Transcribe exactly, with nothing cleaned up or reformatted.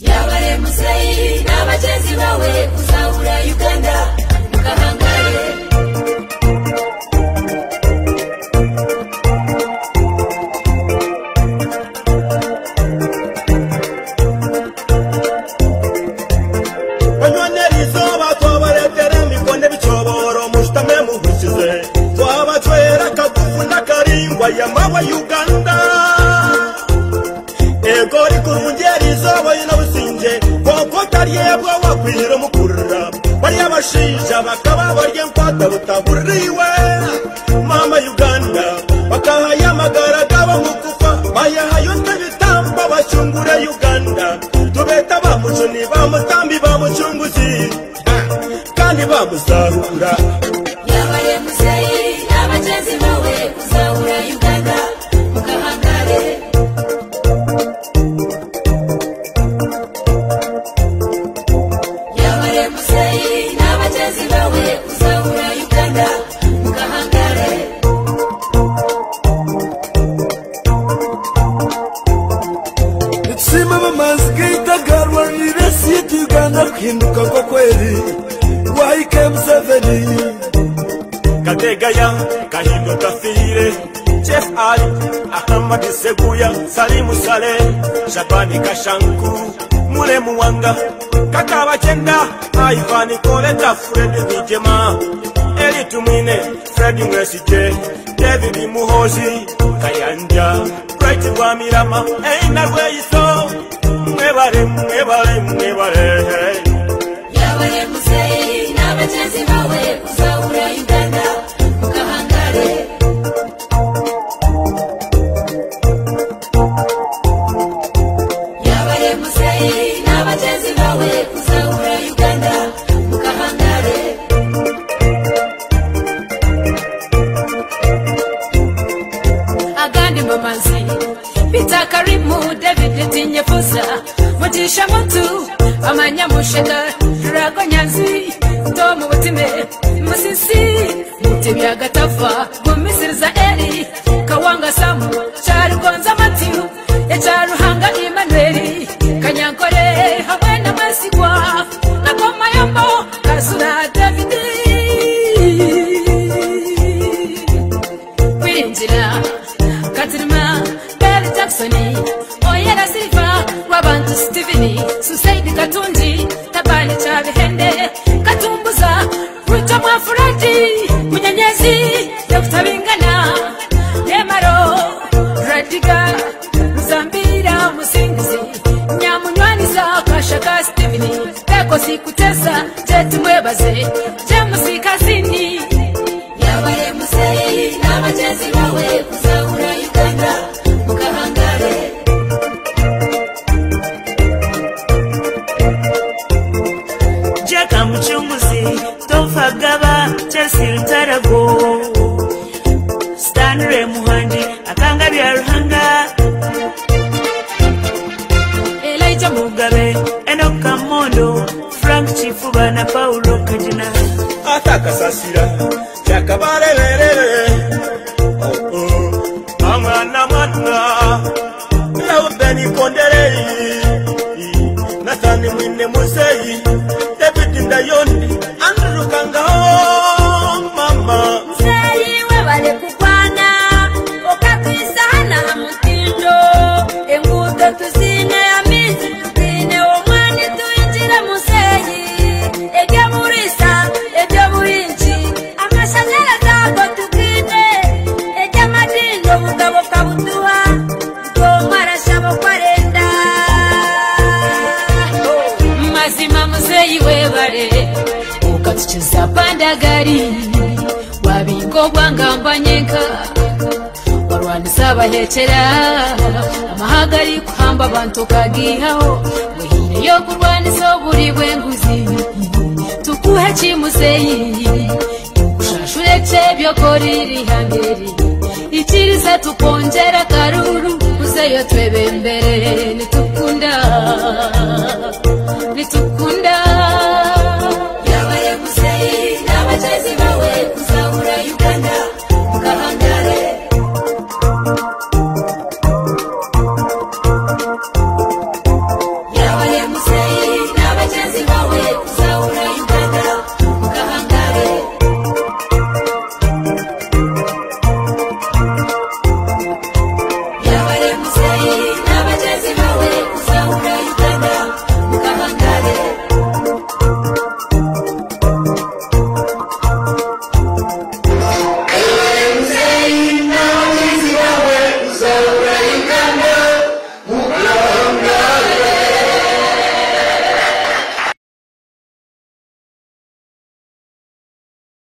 Yabare mzee n'abagenzi bawe kuzahura Uganda mukahangare. Yamawa Uganda Egori kurungeri zobo yinabusinje koko tariyebwa wakwira mukurura bari abashija bakaba bari empata butaburiwe mama Uganda bakahaya magara gaba mukufa baya hayonde bitamba bacungura Uganda tubeta bamucuni bamutambi bamucunguzi kandi bamusarura Yabare mzee n'abagenzi bawe kuzahura Uganda. Chef Ali, Akamba Kiseguya, Salimu Saleh, Shabani Kashanku, Mule Muwanga, Kakaba Chenda, Ivani Koleta, Fred Nijema, Elly Tumwiine, Fred Mwesike, David Muhozi, Kayanja, Right Rwamirama, Eina Weiso, Mwebare, Mwebare, Mwebare. Yabare mzee n'abagenzi bawe kuzahura Uganda mukahangare. David Tinyefuza, Mutisha Mutu, Amanya Musheda, Dragonyanzi, Tomo Time, Musisi, Mutimia Gatafa, Missus Eli, Kawanga Samu, Charu Gonza Matiu, Echaru Hanga Imaneri, Kanyankore, Havana Masigua, Nakoma Yambo, Kasuna David, Winjila, Katrima. Soni, oye la sifa, wabantu Steveni, susaidi katundi, tabani chavihende, katumbuza, ruta mwafuraji, mnyenyezi, dokta Bingana, Demaro, Radiga, Mzambira, Musingizi, Nyamunwani za Kashaka Steveni, peko sikutesa, jeti mwebaze, jemu sikasini. Yabare mzee n'abagenzi bawe kuzahura Uganda. Chera amahagari kuhamba bantu kagihao muhire yo kurwaniso buri bwenguzi tukuhe chimuseyi kushashure chebyo koriri hangeri ichiriza tukongera karuru kuseyo twebembere nitukunda.